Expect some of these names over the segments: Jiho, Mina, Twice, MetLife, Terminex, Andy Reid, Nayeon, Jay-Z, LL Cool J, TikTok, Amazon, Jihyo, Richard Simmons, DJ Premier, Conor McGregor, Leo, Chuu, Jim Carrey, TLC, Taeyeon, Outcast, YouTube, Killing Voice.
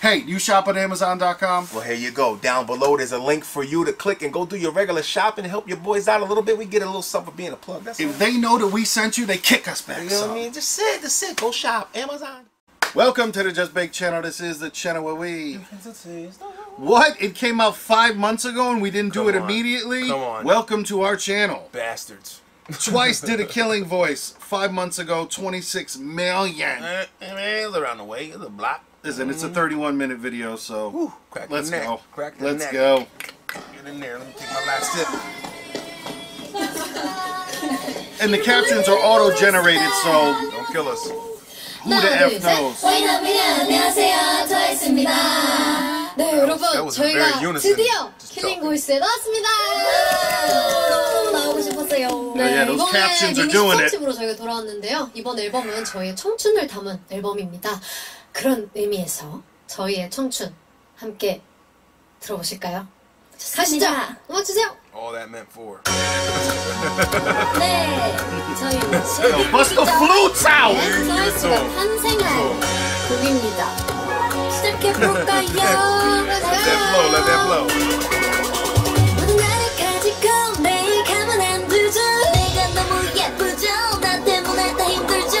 Hey, you shop at Amazon.com? Well, here you go. Down below, there's a link for you to click and go do your regular shopping and help your boys out a little bit. We get a little something for being a plug. That's if they know that we sent you, they kick us back. You know what I mean? Just sit. Go shop. Amazon. Welcome to the Just Bake channel. This is the channel where we... What? It came out 5 months ago and we didn't do it immediately? Come on. Welcome to our channel. Bastards. Twice did a killing voice 5 months ago, 26 million. Around the way, the block. Listen, it's a 31-minute video, so whew, let's go. Get in there. Let me take my last sip. And the captions are auto-generated, so don't kill us. Who the F knows? That was very unison. Yeah, those captions are doing it. 그런 의미에서 저희의 청춘 함께 들어보실까요? 가시죠. 음악 주세요. All that meant for. 네, 저희 모습. Bust the flutes out. 저희가 탄생한 곡입니다. 시작해 볼까요? Let that flow, let that flow. 모든 날을 가지고 매일 가만 안 두죠. 내가 너무 예쁘죠. 나 때문에 다 힘들죠.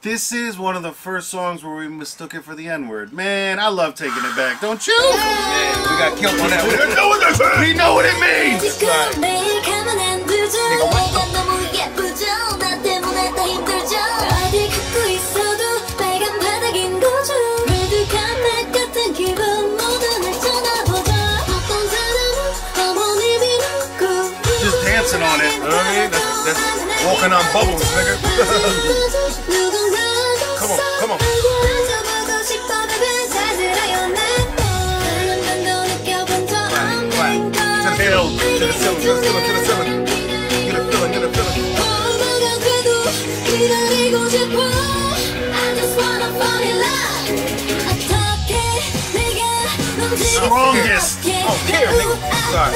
This is one of the first songs where we mistook it for the N-word. Man, I love taking it back, don't you? Man, we got killed on that one. We know what it means! That's right. Just dancing on it. You know what I mean? That's walking on bubbles, nigga. Come on, come on. Strongest. Oh, here, nigga. Sorry.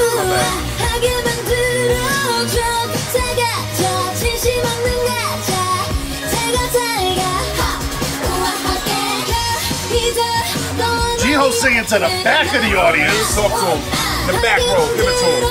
Jiho singing to the back of the audience. Talk to him. The back row. Give it to him.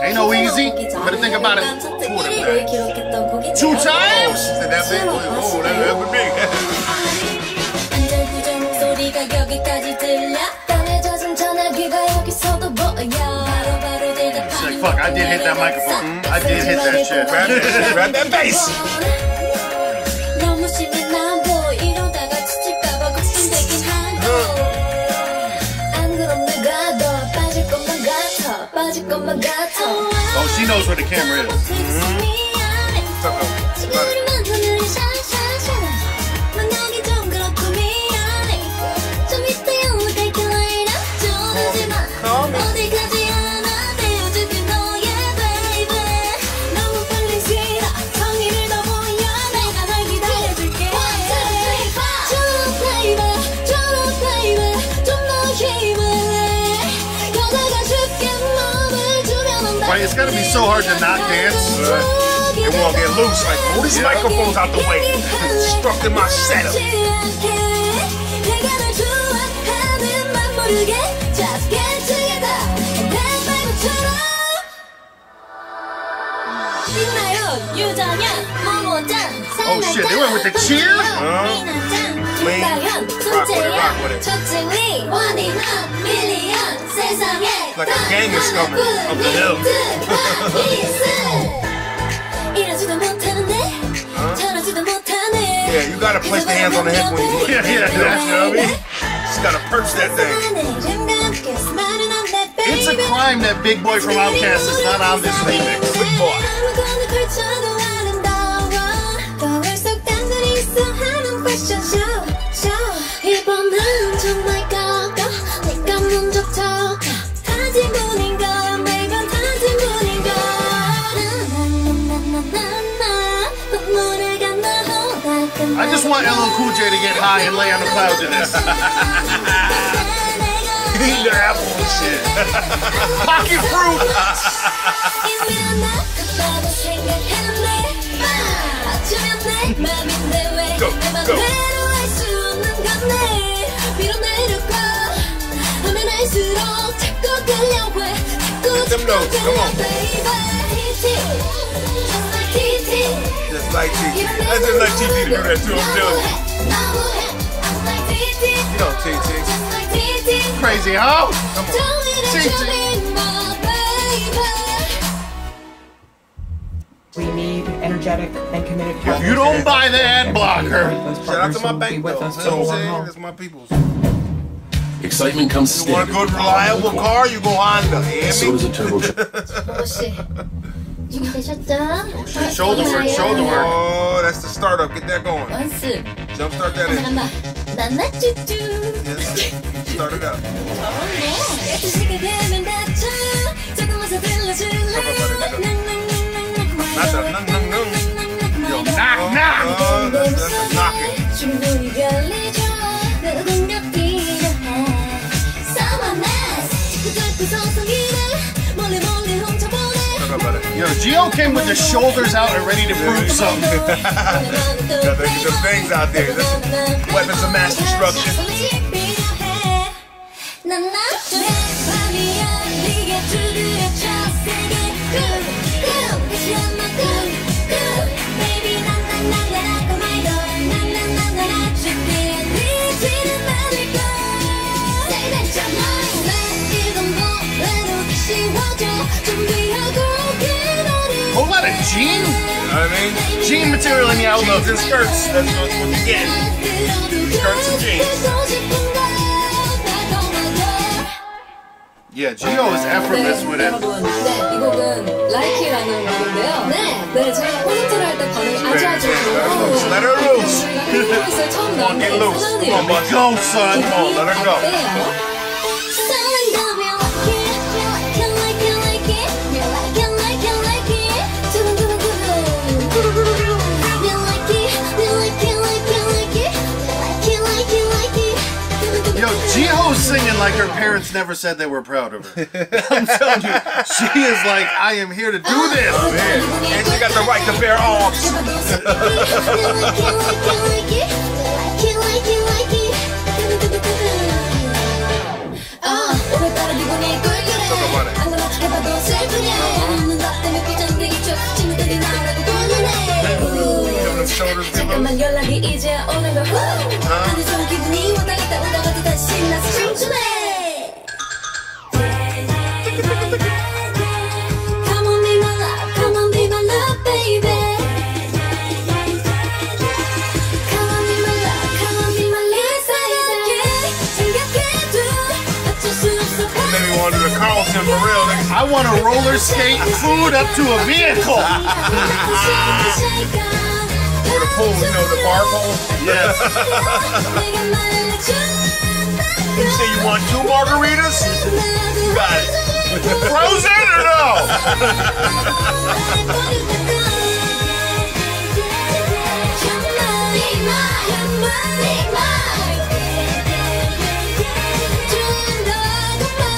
Ain't no easy. Better think about it. Two times? Oh, that big. She's like, fuck, I did hit that microphone. I did hit that shit. Grab that bass. Oh, she knows where the camera is. It's gotta be so hard to not dance. It won't get loose. Like, move these microphones out the way. Destructing my setup. Oh shit, they went with the cheer? Like a gang is coming up the hill. Yeah, you gotta place the hands on the hip when you do it. You know what I mean? Just gotta perch that thing. It's a crime that Big Boy from Outcast is not on this remix. Good boy. just want LL Cool J to get high and lay on the clouds in this. Eating the apple and shit. Pocket fruit. Go, go. Get them notes, come on. Just like TT. I just like TT to do that too, I'm telling you. You know TT. Crazy, huh? Come on. TT. We need energetic and committed partners. If you don't buy the ad blocker, shout out to my bank though. That's what I'm saying. That's my people's. Excitement comes to standard. You want a good, reliable car, you go Honda. So does a turbo. Shoulder work, shoulder work. Oh, that's the startup. Get that going. Jump start that in. Yes. Start it up. That's a knock, knock, knock. Yo, knock, knock. Oh, that's a knocking. Yo, Jihyo came with the shoulders out and ready to prove something. Yeah, there's some things out there. That's weapons of mass destruction. Whole lot of jean, you know what I mean? Jean material in the outlook. Jeans and skirts, that's what you get. Skirts and jeans. Yeah, Jihyo is effortless with it. Let her loose. Come on, get loose. Come on, go, son. Come on, let her go. Jihyo's singing like her parents never said they were proud of her. I'm telling you, she is like, I am here to do this. Oh, man. And she got the right to bear arms. I want to roller skate food up to a vehicle. Or the pool, you know, the bar pole. Yes. You say you want 2 margaritas? Got it. Frozen or no?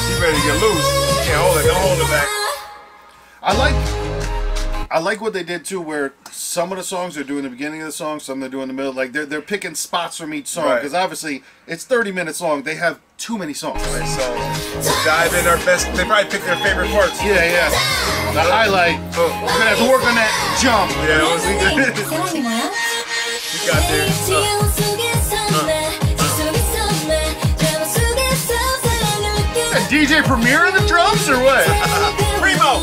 She's ready to get loose. Can't hold it, don't hold it back. I like what they did too, where some of the songs are doing the beginning of the song, some they're doing the middle. Like they're picking spots from each song, because obviously it's 30 minutes long. They have too many songs. Right, so dive in our best. They probably pick their favorite parts. Yeah, yeah. The highlight. Oh. We're gonna have to work on that jump. Yeah, it was good. You got there. DJ Premier in the drums or what? Primo.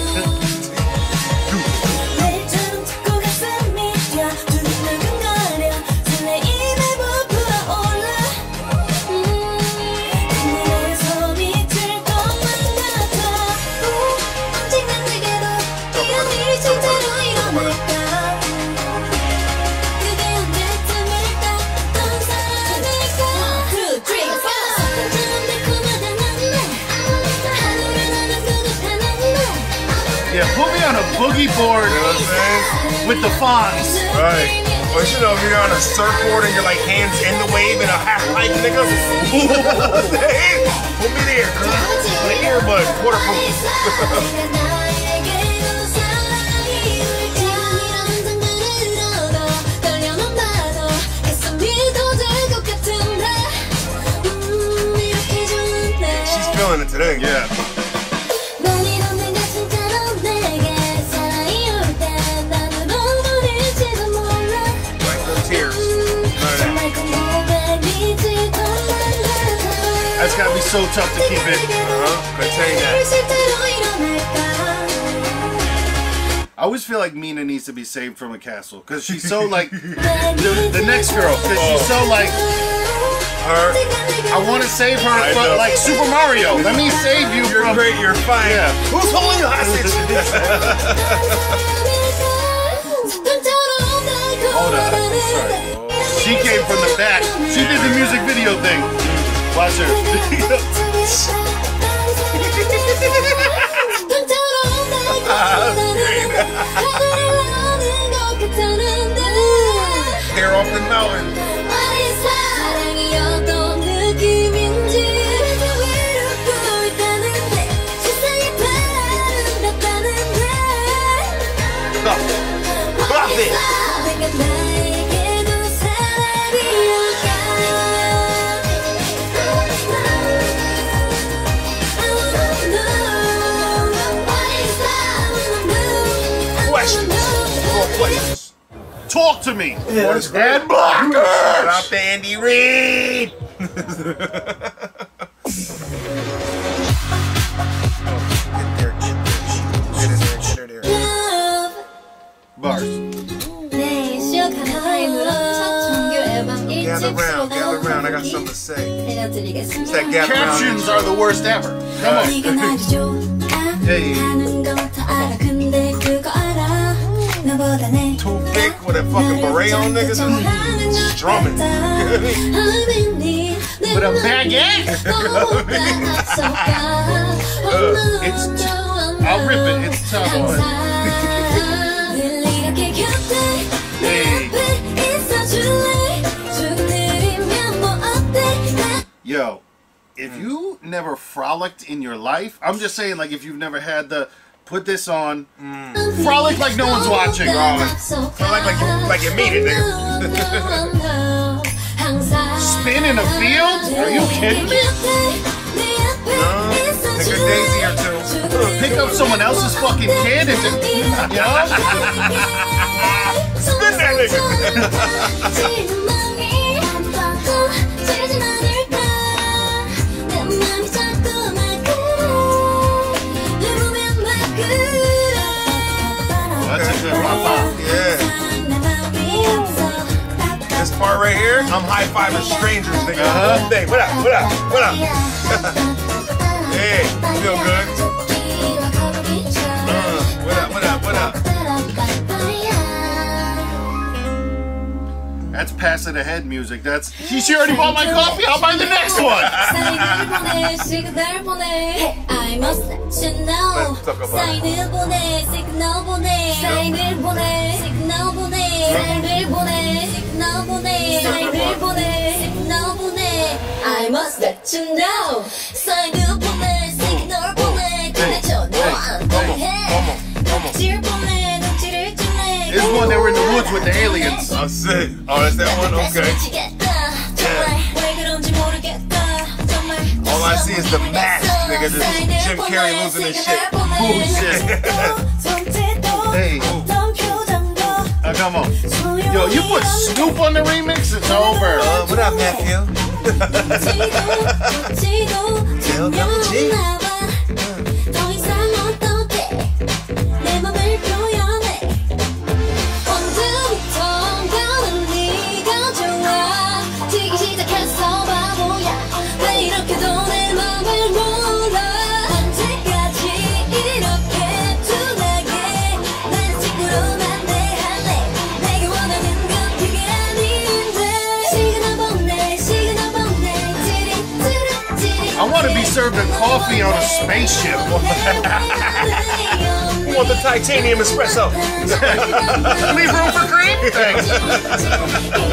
Yeah, put me on a boogie board with the Fonz. Right. But you know, if you're on a surfboard and you're like hands in the wave and a half pipe, nigga, we'll be there. The earbud, waterproof. Feeling it today, yeah. Like those tears. That's gotta be so tough to keep it. Contain that. I always feel like Mina needs to be saved from a castle because she's so like the next girl. Because she's so like. Her. I want to save her, but like Super Mario, let me save you. You're great, you're fine. Yeah. Who's holding you hostage? Hold on. Sorry. She came from the back. She did the music video thing. Watch her. Hair off the mountain. Questions. Talk to me. Yeah, what is that? Blockers. Shout out to Andy Reid. Gather round, I got something to say. It's that gather captions round. Are the worst ever. Come on. Hey. Too thick with a fucking beret on, niggas. Strumming. With a baguette? I'll rip it, it's tough on. Hey. Yo, if you never frolicked in your life, I'm just saying, like, if you've never had the, put this on, frolic like no one's watching. Frolic like you made it, nigga. Spin in a field? Are you kidding me? No, pick a daisy or two. Pick up someone else's fucking kid and just, you know? Spin that nigga. This part right here, I'm high-fiving strangers, nigga. Hey, what up, what up, what up? Hey, feel good. What up, what up, what up? That's pass it ahead music. That's, she already bought my coffee, I'll buy the next one. Let's talk about it. I must let you know. This one they were in the woods with the aliens. I see. Oh, that's that one? Okay. Yeah. All I see is the mask, nigga. This Jim Carrey losing his shit. Oh, shit. Hey. Come on. Yo, you put Snoop on the remix, it's over. What up, Matthew? Served a coffee on a spaceship. want the titanium espresso. Leave room for cream? Thanks. Talk about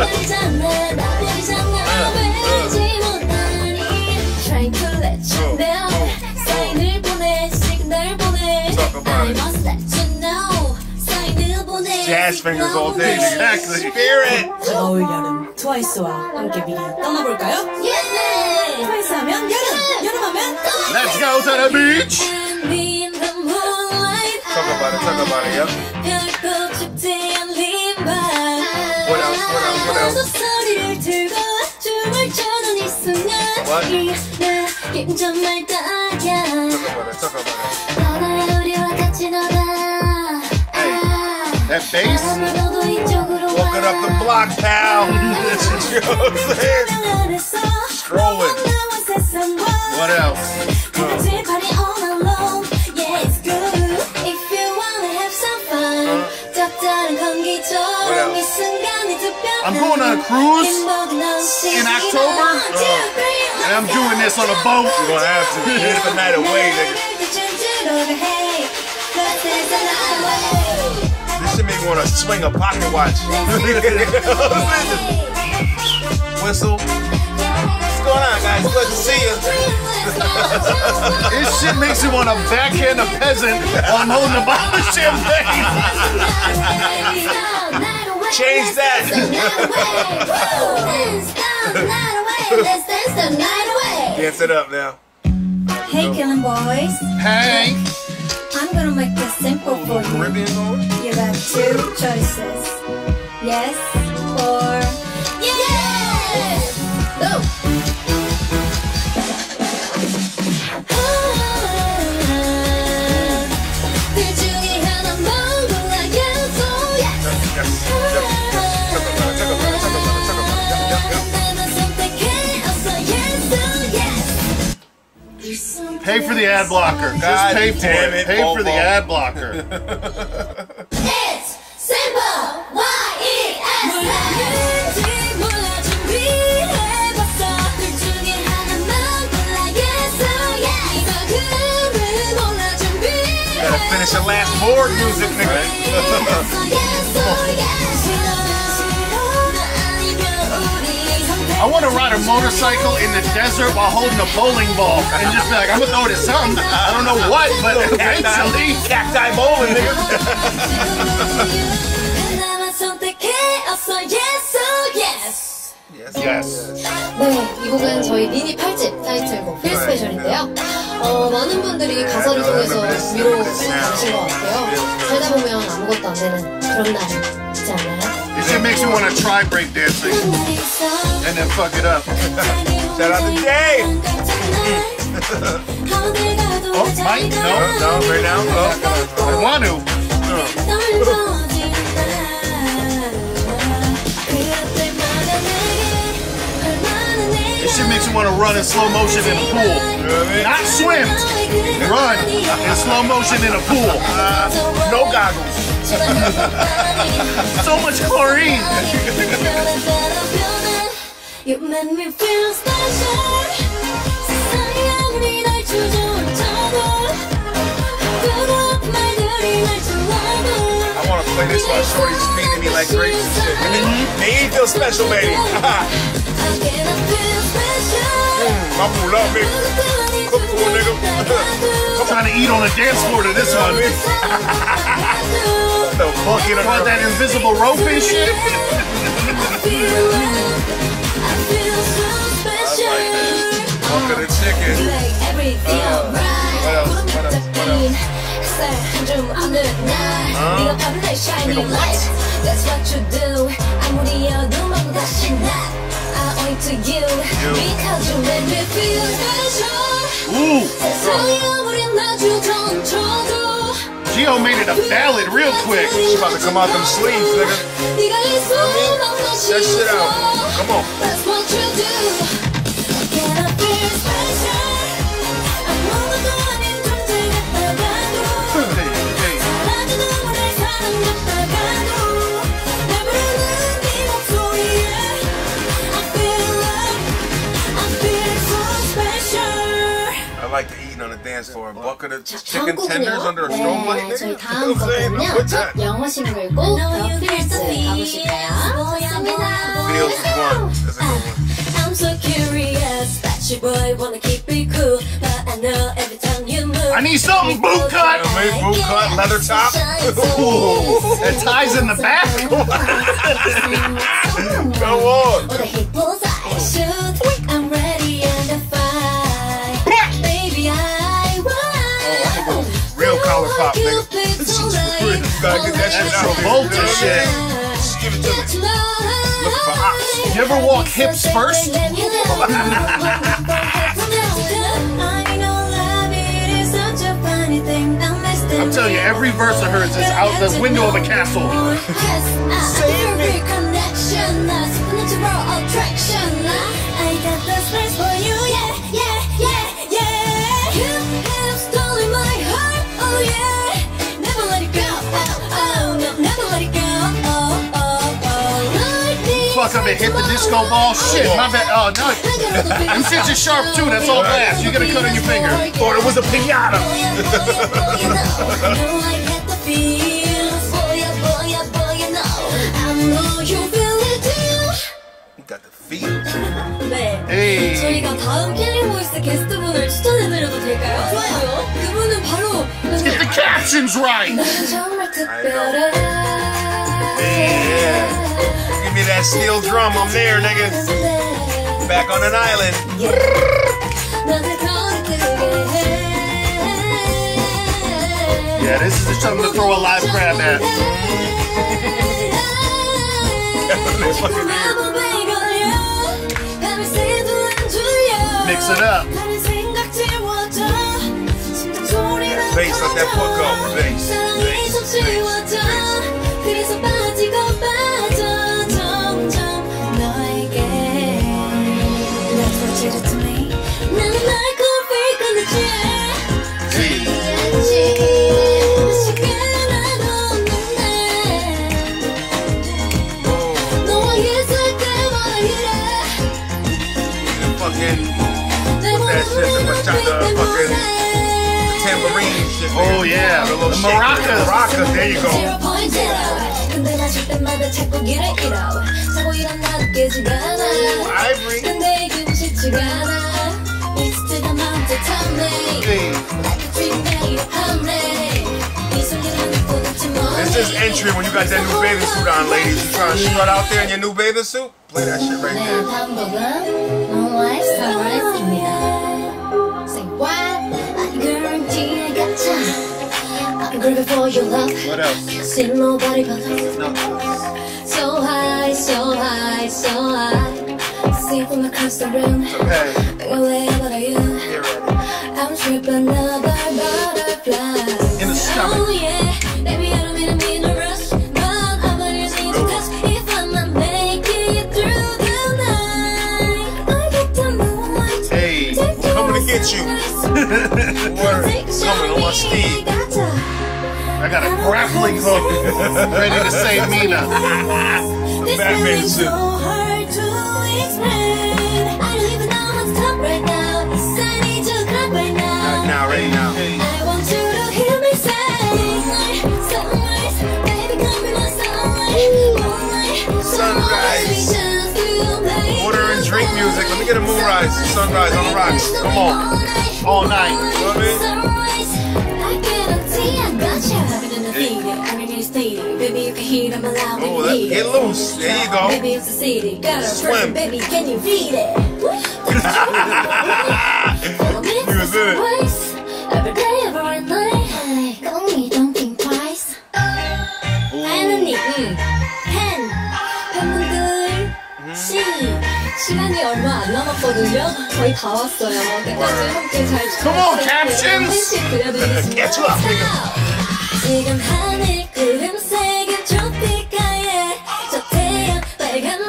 it. Jazz fingers all day. Exactly. Spirit. 어울려는 트와이스와 함께 미리 떠나볼까요? 예! 트와이스하면 여름, 여름하면 떠나. Let's go to the beach. Talk about it, yep. What else? What else? What else? What? Talk about it, talk about it. That bass? Walking up the block, pal. You know what I'm saying? Strolling. What else? What else? I'm going on a cruise in October. And I'm doing this on a boat. You're going to have to get the night away, nigga. This should make me want to swing a pocket watch. Whistle. What's going on, guys? Good to see you. This shit makes me want to backhand a peasant while I'm holding a bottle of champagne. Change that. Dance it up now. Hey, Killin' Boys. Hey. I'm going to make this simple for you. Caribbean mode? You got two choices. Yes or yes! Go! Pay for the ad blocker. Just pay for it. Pay for the ad blocker. It's simple. YES! Gotta finish the last board music, nigga. I want to ride a motorcycle in the desert while holding a bowling ball and just be like, I'm gonna throw it at something. I don't know what, but eventually, cacti bowling, nigga. Yes. 네, 이 곡은 저희 미니 8집 타이틀곡 필스페셜인데요. 많은 분들이 가사를 통해서 위로를 주신 것 같아요. 살다 보면 아무것도 안 되는 그런 날이 있지 않나요? It just makes you want to try break dancing and then fuck it up. Shout out to Jay. Oh, Mike? No, right now. Oh, I want to. This shit makes you want to run in slow motion in a pool. You know what I mean? Not swim. Run in slow motion in a pool. No goggles. So much chlorine. You made me feel special. I want to play this while Shorty's feeding me like grapes and shit. They ain't feel special, baby. My boo love me. Cook for a nigga. I'm trying to eat on the dance floor to this one. The fuck you want that invisible rope and shit? Fucking the chicken. What else? That's what you do. I'm I owe to you because you made me feel special. Jihyo made it a ballad real quick. She about to come out them sleeves, nigga. That shit out. Come on. That's what you do. ass for a bucket of chicken tenders under a strobe light? I'm saying, what's that? I'm so curious, that your boy wanna keep it cool, but I know every time you move. I need something boot cut! Boot cut, leather top. It ties in the back. Go on. I'm ready and I fight. Baby, I want real collar pop, nigga. Get that shit out. Volta shit. Just give it to me. Look for ops. You ever walk hips first? I'm telling you, every verse of hers is out the window of a castle. Save me. Fuck, I've been hit the disco ball. Shit, my bad. Oh, no. Them shits are sharp, too. That's all glass. You're gonna cut on your finger. Or it was a piñata. Hey. Let's get the captions right. Yeah. Give me that steel drum. I'm there, nigga. Back on an island. Yeah, this is something to throw a live crab at. That's fucking weird. Mix it up. That bass, let that foot go. Bass, bass, Oh yeah, the maracas. Maracas, there you go. Ivory. This is entry when you got that new bathing suit on, ladies. You trying to strut out there in your new bathing suit? Play that shit right there. What else? Nobody but so high, so high, so high. See from across the room. I'm tripping another butterfly. In the stomach. Oh yeah, baby, I don't mean to rush, but I'm gonna use you to touch. If I'm not making it through the night, I get the moonlight. Hey, coming to get you. Coming on my steed. I got a grappling hook ready to save Mina. The Batman suit. Right now, right now. I want you to hear me say, sunrise, baby, come be my sunlight. Sunrise. Water and drink music. Let me get a moonrise. Sunrise on the rocks. Come on. All night. Oh, let's get loose. There you go. Baby, it's a city. Gotta swim. Baby, can you feed it? He was in it. Every day, every night. Only don't think twice. Come on, captions! Get you up, nigga.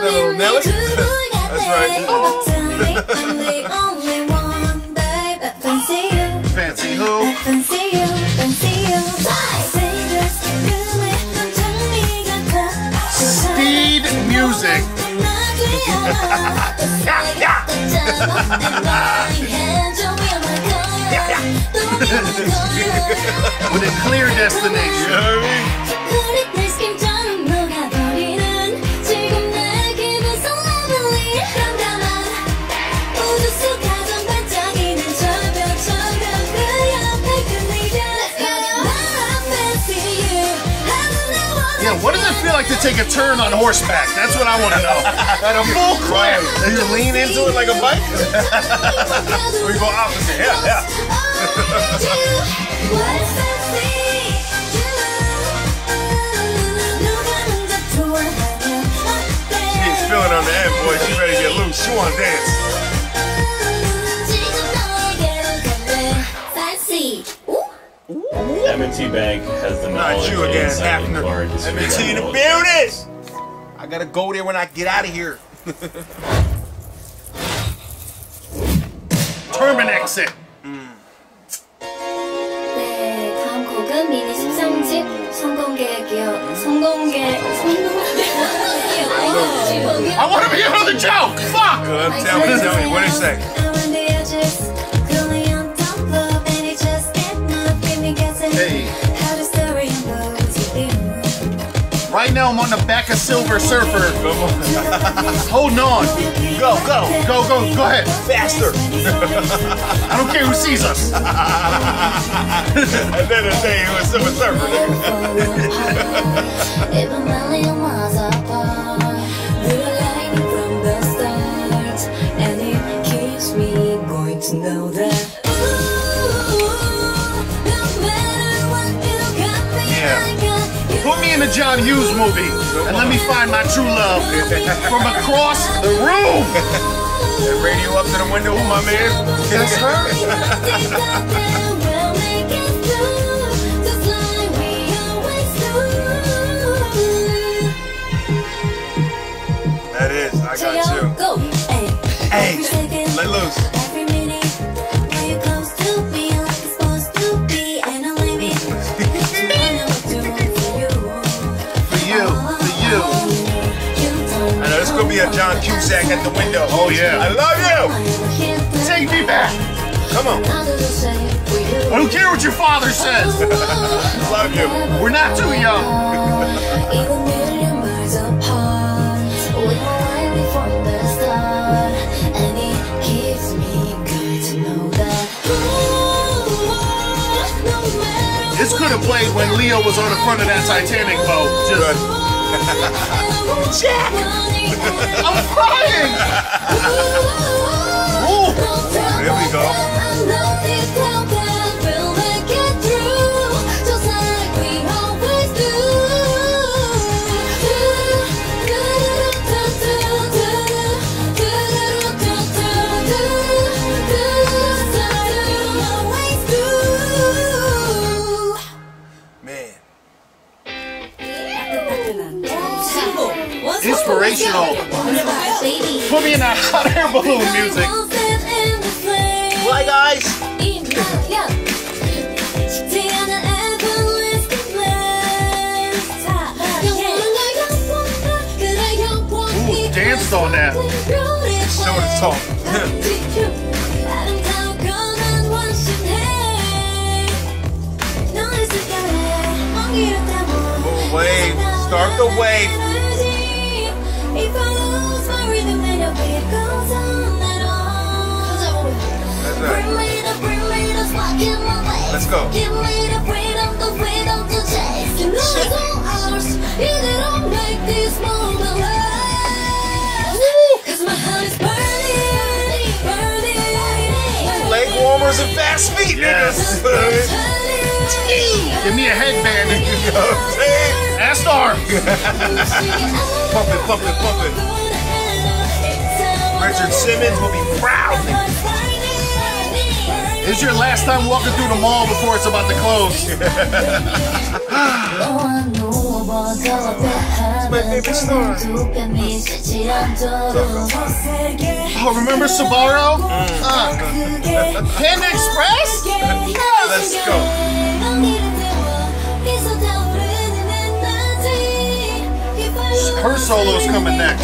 Little Nelly? That's right. Fancy who? Steed music. Yeah, yeah. Yeah. With a clear destination. You know what I mean? What does it feel like to take a turn on horseback? That's what I want to know. At a full climb. Did you lean into it like a bike? Or you go opposite? Yeah, yeah. She's feeling on the end, boy. She ready to get loose. She want to dance. M&T Bank has the knowledge and signing card. M&T in the building! I gotta go there when I get out of here. Terminex it! I wanna be another joke! Fuck! Tell me, what did he say? Right now I'm on the back of Silver Surfer. Hold on. Go, go. Go, go, go ahead. Faster. I don't care who sees us. And then the day it was Silver Surfer. Yeah. Put me in a John Hughes movie and let me find my true love from across the room. That radio up to the window, my man. That's her. That is, I got you. Go. Hey, let loose. Could be a John Cusack at the window. Oh yeah, I love you. Take me back. Come on. I don't care what your father says. I love you. We're not too young. This could have played when Leo was on the front of that Titanic boat. Just. Jack! I'm crying! Ooh. There we go. Man. Inspirational. Put me in that hot air balloon music. Bye guys. Ooh, danced on that. Show the song. Wave. Start the wave. If I lose my rhythm, then your way it goes on and on. That's right. Bring me the fucking way. Let's go. Give me the freedom to chase. You know it's all ours. It don't make this moment last. Cause my heart is burning, burning. Leg warmers and fast feet, niggas. Give me a headband. You know what I'm saying? That's the arm. Pump it, pump it, pump it. Richard Simmons will be proud. It's your last time walking through the mall before it's about to close. It's my favorite star. Oh, remember Sabaro? Panda Express? Let's go. Her solo's coming next.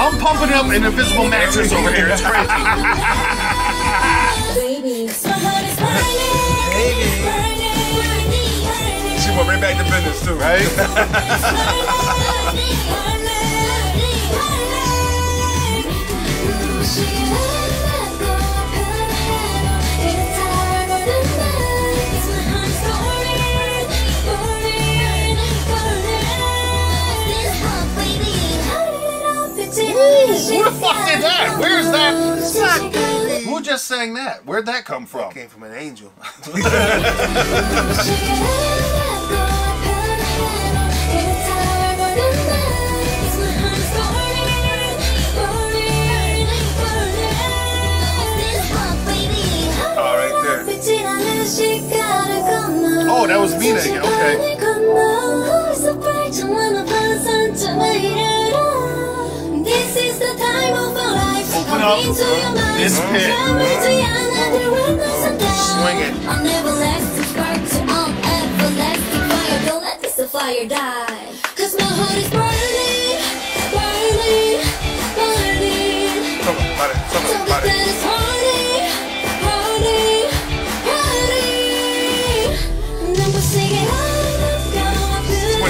I'm pumping up an invisible mattress over here. It's crazy. She went right back to business too, right? Who the fuck did that? Where's that? Who just sang that? Where'd that come from? It came from an angel. All right, there. Oh, that was Mina again. Okay. Open up this pit. Swing it. Swing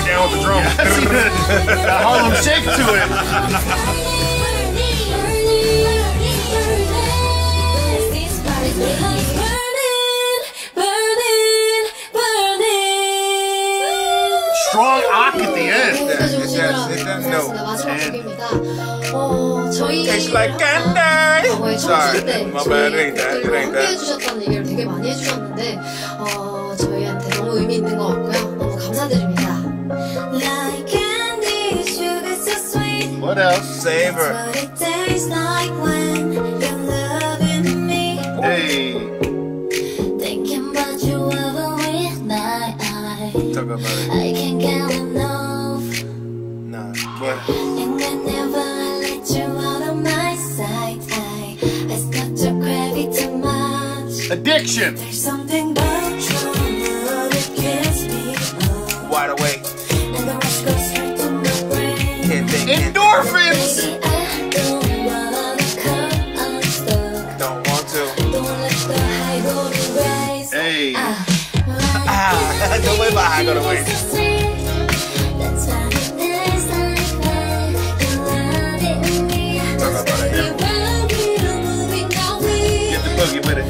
down with the drum. The Harlem Shake to it. Strong arc at the end. It does no. Tastes like candy. Sorry, my bad. It ain't that. What else? Savor. Hey. Thinking about you over with my eye. Talk about it. I can't get enough. Nah, but and I never let you out of my sight. I stopped your gravity too much. Addiction. There's something about you that gets me wide awake. And the rush goes straight to my brain. Endorphins. Don't worry about how I got away. Get the boogie with it.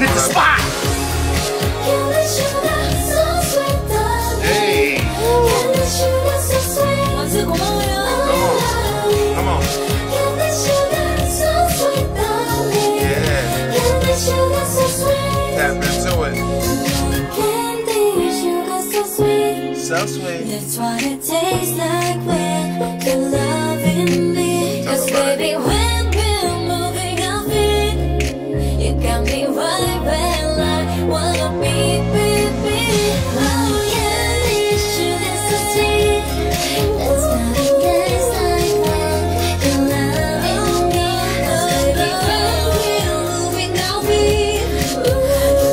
Hit the spot! Hey! Oh. Come on. So sweet. That's what it tastes like when you're loving me. Cause baby, when we're moving our feet, you got me right where I wanna be. Oh yeah, this sugar that's so sweet. That's what it tastes like when you're loving me. Cause baby, when we're moving our feet, you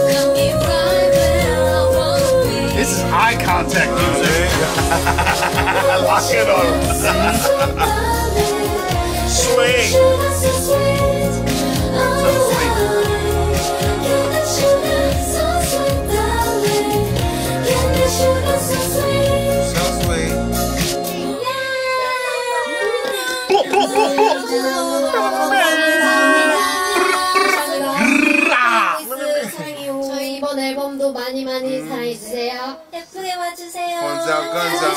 got me right where I wanna be. This is eye contact. Lock it on. Swing. Guns out.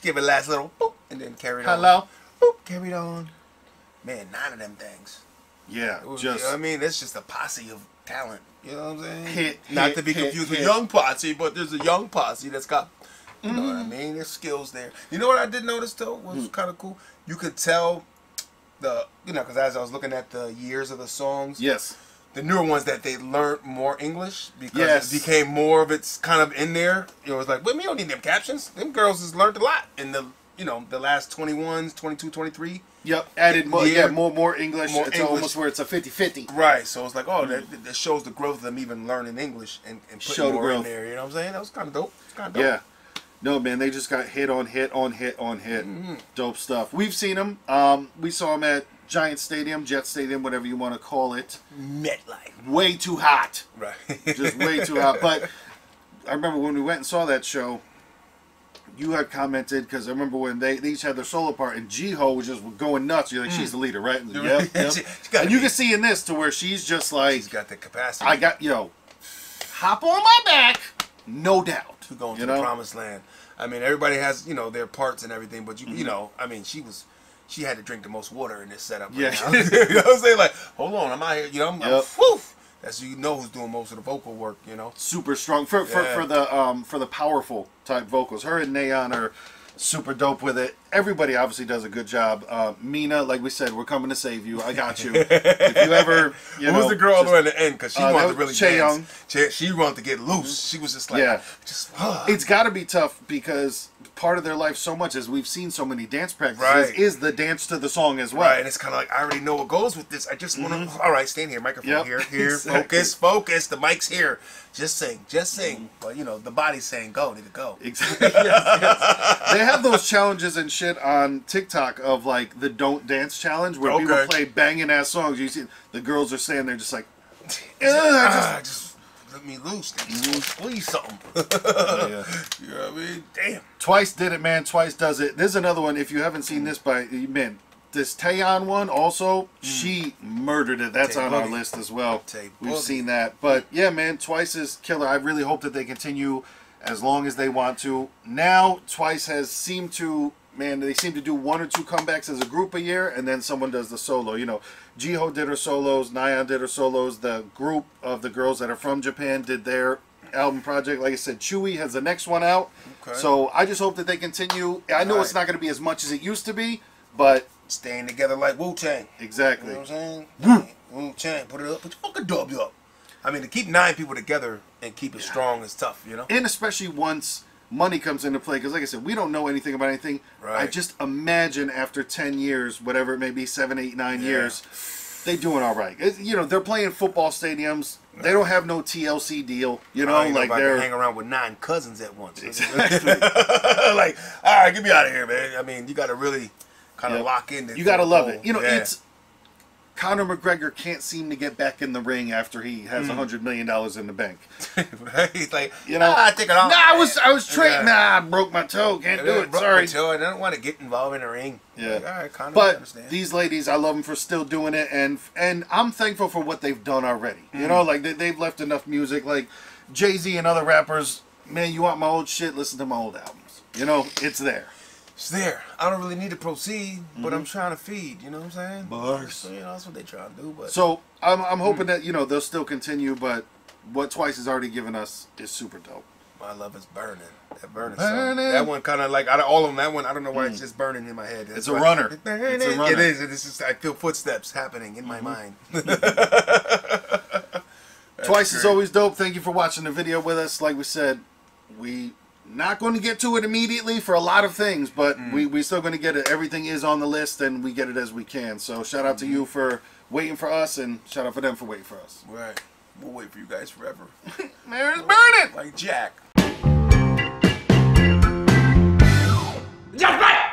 Just give it a last little boop and then carry it on. Hello? Boop, carry it on. Man, 9 of them things. Yeah, was, just. You know what I mean, that's just a posse of talent. You know what I'm saying? Not to be confused with young posse, but there's a young posse that's got, you know what I mean? There's skills there. You know what I did notice though? What was kind of cool? You could tell the, you know, because as I was looking at the years of the songs. Yes. The newer ones that they learned more English because it became more of its kind of in there. It was like, well, we don't need them captions. Them girls has learned a lot in the, you know, the last 21s, 22, 23. Yep, added more, more English. More English. Almost where it's a 50-50. Right, so it's like, oh, that shows the growth of them even learning English and putting more in there. You know what I'm saying? That was kind of dope. It's kind of dope. Yeah. No, man, they just got hit on hit on hit on hit. Dope stuff. We've seen them. We saw them at Giant Stadium, Jet Stadium, whatever you want to call it. MetLife. Way too hot. Right. Just way too hot. But I remember when we went and saw that show, you had commented, because I remember when they each had their solo part, and Jihyo was just going nuts. You're like, she's the leader, right? And, yep. And you can see in this to where she's just like... She's got the capacity. I got, you know, hop on my back, no doubt. Going to the promised land. I mean, everybody has, you know, their parts and everything, but you you know, I mean, she had to drink the most water in this setup. Right now. You know what I'm saying? Like, hold on, I'm out here, you know, I'm woof. That's you know who's doing most of the vocal work, you know. Super strong for the powerful type vocals. Her and Nayeon are super dope with it. Everybody obviously does a good job. Mina, like we said, we're coming to save you. I got you. If you ever, you know, who's the girl just, in the end? Because she wanted to really dance. She wanted to get loose. She was just like, it's got to be tough because part of their life so much as we've seen so many dance practices is the dance to the song as well. Right, and it's kind of like I already know what goes with this. I just want to. All right, stand here, microphone here, focus, focus. The mic's here. Just sing, just sing. But you know, the body's saying go, need to go. Exactly. They have those challenges and shit on TikTok of like the don't dance challenge where people play banging ass songs. You see the girls are standing there just like, just let me loose, please something. You know what I mean? Damn. Twice did it, man. Twice does it. There's another one if you haven't seen this by man. This Taeyeon one also, she murdered it. That's on our list as well. We've seen that. But yeah, man, Twice is killer. I really hope that they continue as long as they want to. Now, Twice has seemed to, man, they seem to do 1 or 2 comebacks as a group a year, and then someone does the solo. You know, Jiho did her solos, Nayeon did her solos, the group of the girls that are from Japan did their album project. Like I said, Chuu has the next one out. So I just hope that they continue. I know it's not going to be as much as it used to be, but... Staying together like Wu-Tang. Exactly. You know what I'm saying? Wu-Tang, put it up, put your fucking W up. I mean, to keep 9 people together and keep it strong is tough, you know? And especially once money comes into play, because like I said, we don't know anything about anything. Right. I just imagine after 10 years, whatever it may be, 7, 8, 9 years, they're doing all right. It, you know, they're playing football stadiums. They don't have no TLC deal. You know, like they're hanging around with 9 cousins at once. Exactly. Like, all right, get me out of here, man. I mean, you got to really kind of lock in. You got to love it. You know, it's... Conor McGregor can't seem to get back in the ring after he has $100 million in the bank. He's like, you know, I take it off. I was training. I broke my toe. Can't do it. Sorry, I don't want to get involved in the ring. Yeah, like, all right, Conor, but these ladies, I love them for still doing it, and I'm thankful for what they've done already. You know, like they've left enough music. Like Jay-Z and other rappers, man, you want my old shit? Listen to my old albums. You know, it's there. It's there. I don't really need to proceed, but I'm trying to feed. You know what I'm saying? Bars. So, you know, that's what they try to do. But so I'm hoping that you know they'll still continue. But what Twice has already given us is super dope. My love is burning. That burning song. That one kind of like out of all of them. That one I don't know why it's just burning in my head. That's a runner. It's a runner. It is. It's just I feel footsteps happening in my mind. Twice is always dope. Thank you for watching the video with us. Like we said, we. Not going to get to it immediately for a lot of things, but we're still going to get it. Everything is on the list, and we get it as we can. So shout out to you for waiting for us, and shout out for them for waiting for us. Right. We'll wait for you guys forever. Mary's burning! Like Jack.